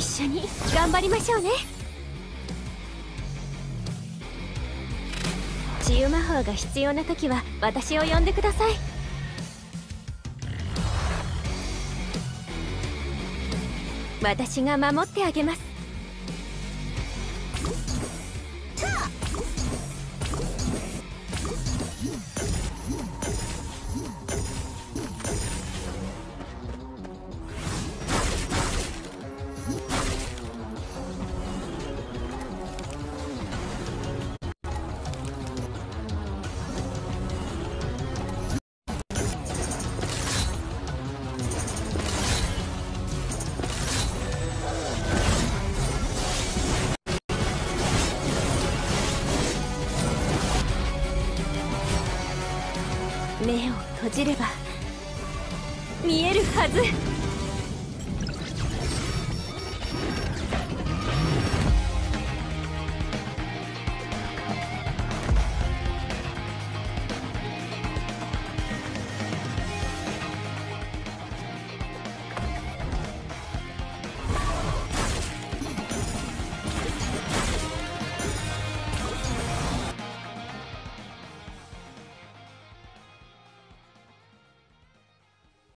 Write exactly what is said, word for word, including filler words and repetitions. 一緒に頑張りましょうね。治癒魔法が必要な時は私を呼んでください。私が守ってあげます。目を閉じれば見えるはず。